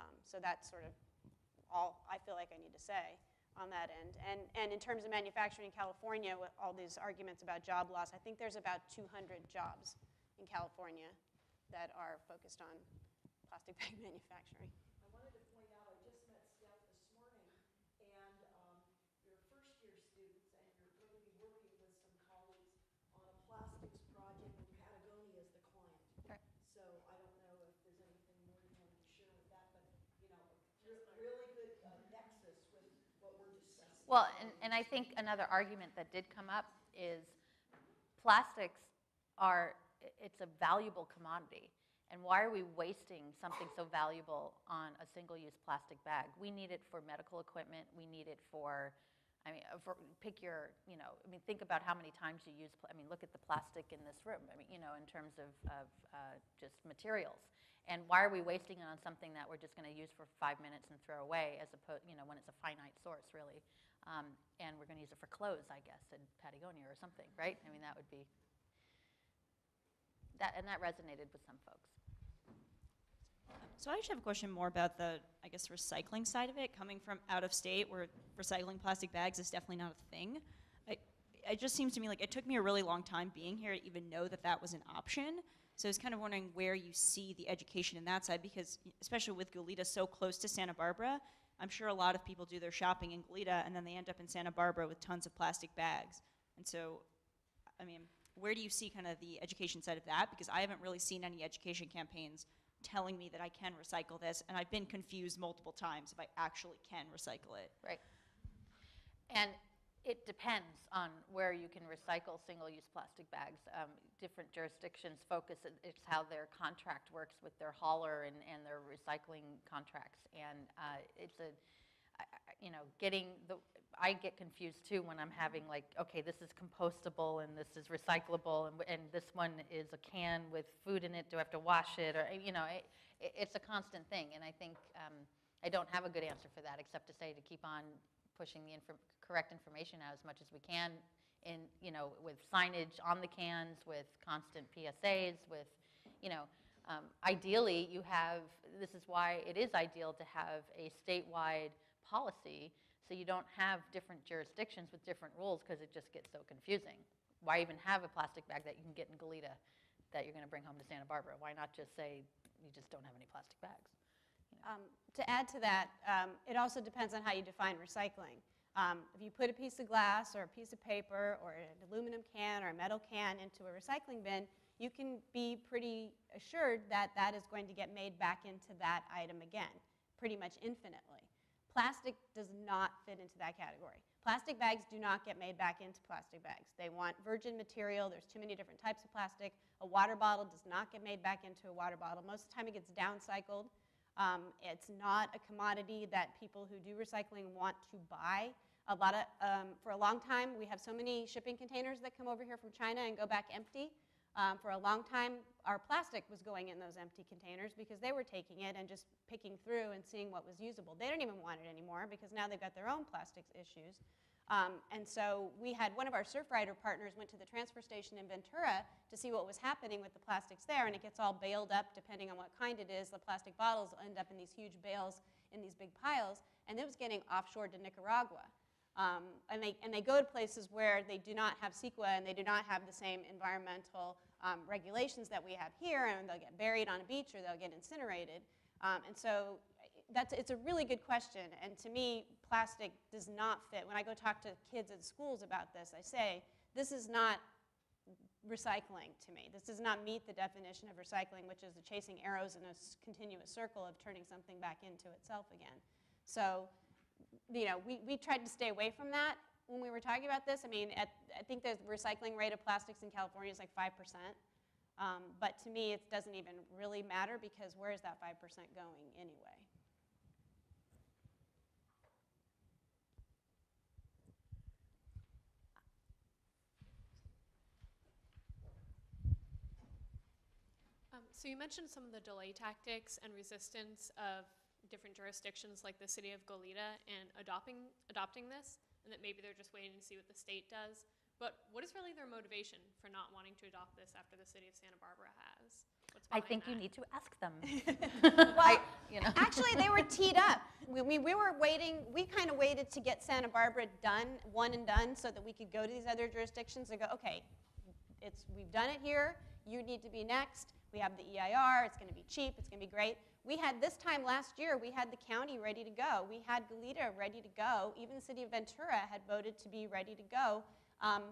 Um, so that's sort of all I feel like I need to say on that end. And, and in terms of manufacturing in California, with all these arguments about job loss, I think there's about two hundred jobs in California that are focused on plastic bag manufacturing. Well, and, and I think another argument that did come up is plastics are, it's a valuable commodity. And why are we wasting something so valuable on a single-use plastic bag? We need it for medical equipment. We need it for, I mean, for pick your, you know, I mean, think about how many times you use, I mean, look at the plastic in this room, I mean, you know, in terms of, of uh, just materials. And why are we wasting it on something that we're just going to use for five minutes and throw away as opposed, you know, when it's a finite source, really? Um, and we're going to use it for clothes, I guess, in Patagonia or something, right? I mean, that would be, that, and that resonated with some folks. So I actually have a question more about the, I guess, recycling side of it, coming from out of state where recycling plastic bags is definitely not a thing. I, it just seems to me like it took me a really long time being here to even know that that was an option. So I was kind of wondering where you see the education in that side, because especially with Goleta so close to Santa Barbara, I'm sure a lot of people do their shopping in Goleta, and then they end up in Santa Barbara with tons of plastic bags. And so, I mean, where do you see kind of the education side of that? Because I haven't really seen any education campaigns telling me that I can recycle this, and I've been confused multiple times if I actually can recycle it. Right. And it depends on where you can recycle single-use plastic bags. Um, different jurisdictions focus, it's how their contract works with their hauler and, and their recycling contracts. And uh, it's a, you know, getting the, I get confused too when I'm having like, okay, this is compostable and this is recyclable and, and this one is a can with food in it, do I have to wash it? Or, you know, it, it's a constant thing. And I think um, I don't have a good answer for that except to say to keep on pushing the infor- correct information out as much as we can, in, you know, with signage on the cans, with constant P S As, with, you know, um, ideally you have, this is why it is ideal to have a statewide policy so you don't have different jurisdictions with different rules because it just gets so confusing. Why even have a plastic bag that you can get in Goleta that you're going to bring home to Santa Barbara? Why not just say you just don't have any plastic bags? Um, to add to that, um, it also depends on how you define recycling. Um, if you put a piece of glass or a piece of paper or an aluminum can or a metal can into a recycling bin, you can be pretty assured that that is going to get made back into that item again, pretty much infinitely. Plastic does not fit into that category. Plastic bags do not get made back into plastic bags. They want virgin material. There's too many different types of plastic. A water bottle does not get made back into a water bottle. Most of the time it gets downcycled. Um, it's not a commodity that people who do recycling want to buy. A lot of, um, for a long time, we have so many shipping containers that come over here from China and go back empty. Um, for a long time, our plastic was going in those empty containers because they were taking it and just picking through and seeing what was usable. They don't even want it anymore because now they've got their own plastics issues. Um, and so we had one of our Surfrider partners went to the transfer station in Ventura to see what was happening with the plastics there, and it gets all baled up depending on what kind it is. The plastic bottles end up in these huge bales in these big piles, and it was getting offshore to Nicaragua. Um, and, they, and they go to places where they do not have CEQA and they do not have the same environmental um, regulations that we have here, and they'll get buried on a beach or they'll get incinerated. Um, and so that's, it's a really good question, and to me, plastic does not fit. When I go talk to kids at schools about this, I say, this is not recycling to me. This does not meet the definition of recycling, which is the chasing arrows in a continuous circle of turning something back into itself again. So, you know, we, we tried to stay away from that when we were talking about this. I mean, at, I think the recycling rate of plastics in California is like five percent. Um, but to me, it doesn't even really matter because where is that five percent going anyway? Um, so you mentioned some of the delay tactics and resistance of different jurisdictions like the city of Goleta and adopting, adopting this, and that maybe they're just waiting to see what the state does. But what is really their motivation for not wanting to adopt this after the city of Santa Barbara has? What's I think that? You need to ask them. Well, I, you know. Actually, they were teed up. We, we, we were waiting. We kind of waited to get Santa Barbara done, one and done, so that we could go to these other jurisdictions and go, okay, it's, we've done it here. You need to be next. We have the E I R. It's going to be cheap. It's going to be great. We had this time last year, we had the county ready to go. We had Goleta ready to go. Even the city of Ventura had voted to be ready to go. Um,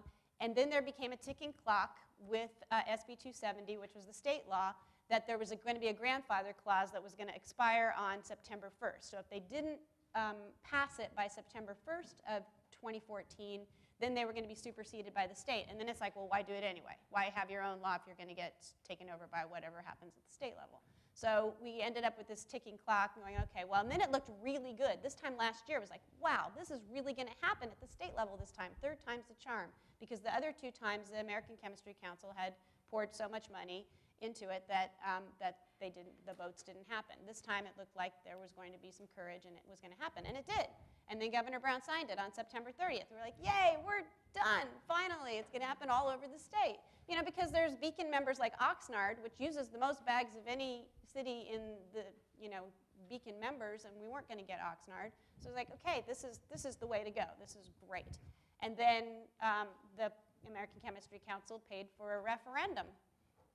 and then there became a ticking clock with uh, S B two seventy, which was the state law, that there was a, going to be a grandfather clause that was going to expire on September first. So if they didn't um, pass it by September first of twenty fourteen, then they were going to be superseded by the state. And then it's like, well, why do it anyway? Why have your own law if you're going to get taken over by whatever happens at the state level? So we ended up with this ticking clock going, okay, well, and then it looked really good. This time last year, it was like, wow, this is really going to happen at the state level this time. Third time's the charm. Because the other two times, the American Chemistry Council had poured so much money into it that, um, that they didn't, the votes didn't happen. This time, it looked like there was going to be some courage, and it was going to happen. And it did. And then Governor Brown signed it on September thirtieth. We were like, yay, we're done. Finally, it's going to happen all over the state. You know, because there's Beacon members like Oxnard, which uses the most bags of any city in the, you know, Beacon members, and we weren't going to get Oxnard. So it's like, okay, this is, this is the way to go. This is great. And then um, the American Chemistry Council paid for a referendum.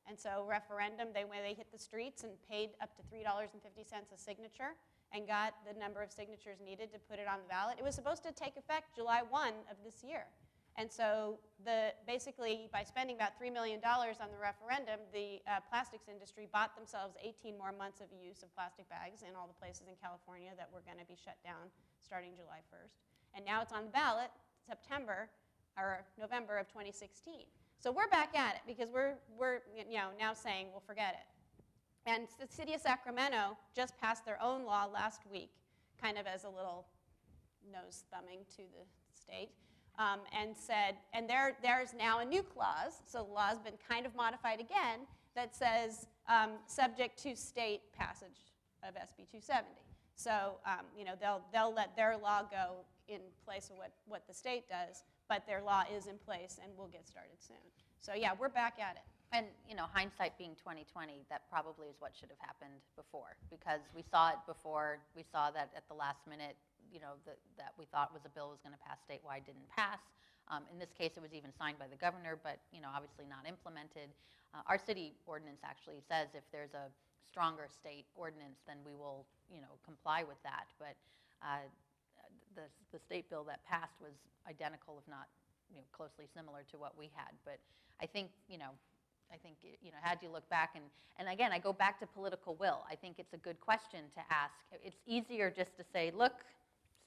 And so referendum, they, they hit the streets and paid up to three dollars and fifty cents a signature and got the number of signatures needed to put it on the ballot. It was supposed to take effect July first of this year. And so the, basically, by spending about three million dollars on the referendum, the uh, plastics industry bought themselves eighteen more months of use of plastic bags in all the places in California that were going to be shut down starting July first. And now it's on the ballot September or November of twenty sixteen. So we're back at it because we're, we're you know, now saying, well, forget it. And the city of Sacramento just passed their own law last week, kind of as a little nose thumbing to the state. Um, and said, and there, there's now a new clause, so the law's been kind of modified again, that says um, subject to state passage of S B two seventy. So um, you know, they'll, they'll let their law go in place of what, what the state does, but their law is in place and we'll get started soon. So yeah, we're back at it. And you know, hindsight being twenty twenty, that probably is what should have happened before, because we saw it before, we saw that at the last minute, you know, the, that we thought was a bill was going to pass statewide didn't pass. Um, in this case, it was even signed by the governor, but you know, obviously not implemented. Uh, our city ordinance actually says if there's a stronger state ordinance, then we will, you know, comply with that. But uh, the, the state bill that passed was identical, if not, you know, closely similar to what we had. But I think, you know, I think, you know, had you look back and, and again, I go back to political will. I think it's a good question to ask. It's easier just to say, look,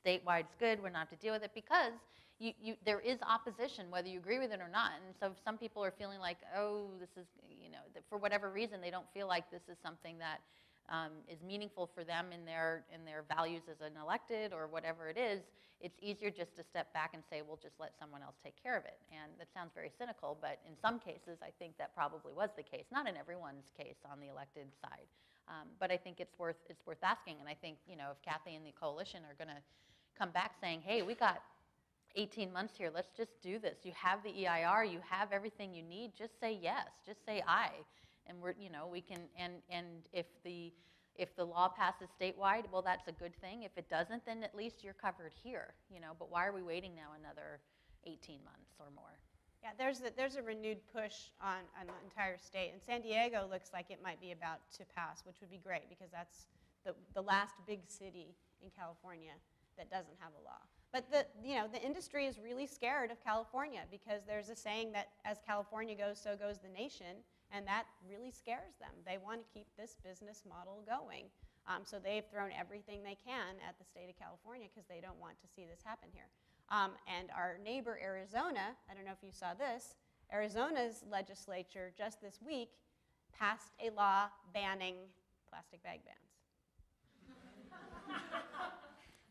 Statewide's good, we're not to deal with it, because you, you, there is opposition, whether you agree with it or not. And so if some people are feeling like, oh, this is, you know, for whatever reason, they don't feel like this is something that um, is meaningful for them in their, in their values as an elected or whatever it is, it's easier just to step back and say, we'll just let someone else take care of it. And that sounds very cynical, but in some cases, I think that probably was the case. Not in everyone's case on the elected side. Um, but I think it's worth, it's worth asking. And I think, you know, if Kathy and the coalition are going to come back saying, hey, we got eighteen months here, let's just do this. You have the E I R, you have everything you need, just say yes, just say aye. And we're, you know, we can, and, and if the, if the law passes statewide, well, that's a good thing. If it doesn't, then at least you're covered here, you know, but why are we waiting now another eighteen months or more? Yeah, there's a, there's a renewed push on, on the entire state, and San Diego looks like it might be about to pass, which would be great, because that's the, the last big city in California that doesn't have a law. But the, you know, the industry is really scared of California, because there's a saying that as California goes, so goes the nation, and that really scares them. They want to keep this business model going. Um, so they've thrown everything they can at the state of California, because they don't want to see this happen here. Um, and our neighbor, Arizona, I don't know if you saw this, Arizona's legislature just this week passed a law banning plastic bag bans.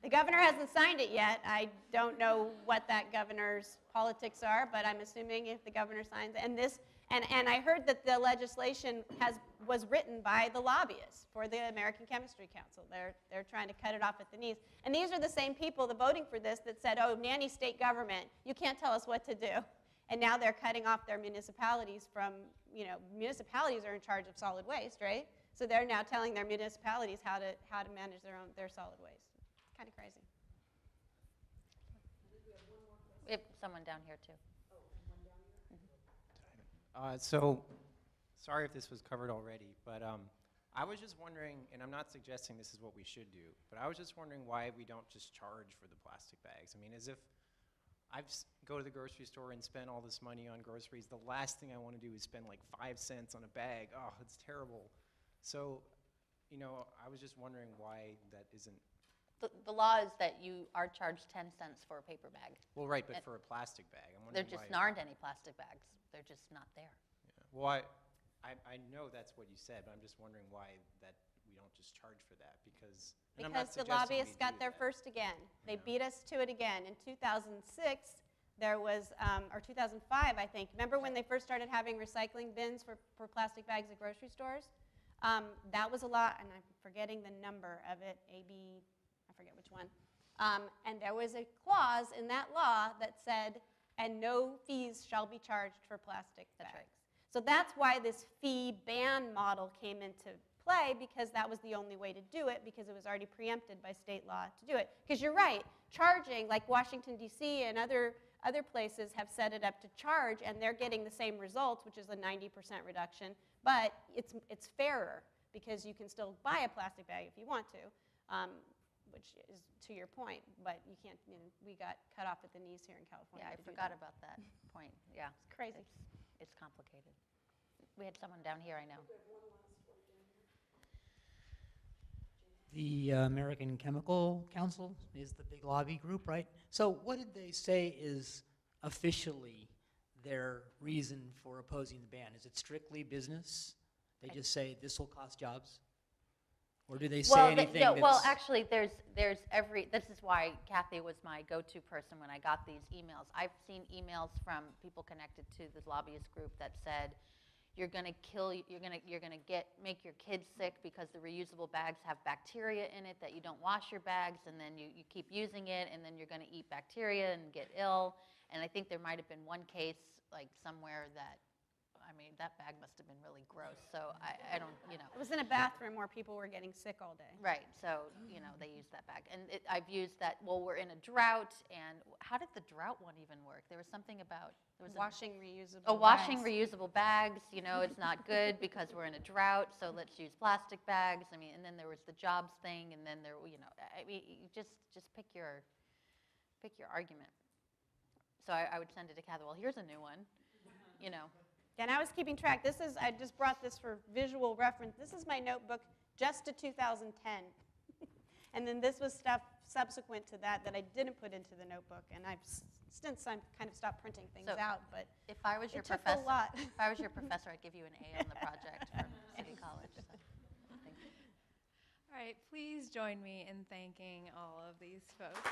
The governor hasn't signed it yet. I don't know what that governor's politics are, but I'm assuming if the governor signs it. And this, and, and I heard that the legislation has, was written by the lobbyists for the American Chemistry Council. They're, they're trying to cut it off at the knees. And these are the same people, the voting for this, that said, oh, nanny state government, you can't tell us what to do. And now they're cutting off their municipalities from, you know, municipalities are in charge of solid waste, right? So they're now telling their municipalities how to, how to manage their own, their solid waste. Kind of crazy. We have someone down here too. Oh, someone down here? Mm-hmm. uh, so, sorry if this was covered already, but um, I was just wondering, and I'm not suggesting this is what we should do, but I was just wondering why we don't just charge for the plastic bags. I mean, as if I go to the grocery store and spend all this money on groceries, the last thing I want to do is spend like five cents on a bag. Oh, it's terrible. So, you know, I was just wondering why that isn't. The, the law is that you are charged ten cents for a paper bag. Well, right, but and for a plastic bag. I'm there just why... aren't any plastic bags. They're just not there. Yeah. Well, I, I, I know that's what you said, but I'm just wondering why that we don't just charge for that. Because, and because I'm not the lobbyists got there that. first again. They yeah. beat us to it again. In two thousand six, there was, um, or two thousand five, I think. Remember when they first started having recycling bins for, for plastic bags at grocery stores? Um, that was a lot, and I'm forgetting the number of it, A B... I forget which one, um, and there was a clause in that law that said, and no fees shall be charged for plastic bags. That's right. So that's why this fee ban model came into play, because that was the only way to do it, because it was already preempted by state law to do it. Because you're right, charging, like Washington, D C and other, other places have set it up to charge, and they're getting the same results, which is a ninety percent reduction, but it's, it's fairer, because you can still buy a plastic bag if you want to. Um, which is to your point, but you can't, you know, we got cut off at the knees here in California. Yeah, I forgot that. about that point. Yeah. It's crazy. It's, it's complicated. We had someone down here, I know. The uh, American Chemical Council is the big lobby group, right? So what did they say is officially their reason for opposing the ban? Is it strictly business? They just say this will cost jobs? Or do they say well, anything the, no, that's... Well, actually, there's, there's every... This is why Kathy was my go-to person when I got these emails. I've seen emails from people connected to the lobbyist group that said, you're going to kill... You're going to you're gonna get make your kids sick because the reusable bags have bacteria in it that you don't wash your bags, and then you, you keep using it, and then you're going to eat bacteria and get ill. And I think there might have been one case, like, somewhere that... I'm mean, that bag must have been really gross. So I, I don't, you know. It was in a bathroom where people were getting sick all day. Right. So, you know, they used that bag. And it, I've used that, well, we're in a drought. And how did the drought one even work? There was something about, there was washing a, reusable Oh, washing bags. reusable bags. You know, it's not good because we're in a drought. So let's use plastic bags. I mean, and then there was the jobs thing. And then there, you know, I mean, just, just pick your, pick your argument. So I, I would send it to Kathy, well, here's a new one, you know. And I was keeping track. This is, I just brought this for visual reference. This is my notebook just to two thousand ten. And then this was stuff subsequent to that that I didn't put into the notebook. And I've, since I've kind of stopped printing things so out, but if I was your it took professor, a lot. If I was your professor, I'd give you an A on the project from City College. So. Thank you. All right, please join me in thanking all of these folks.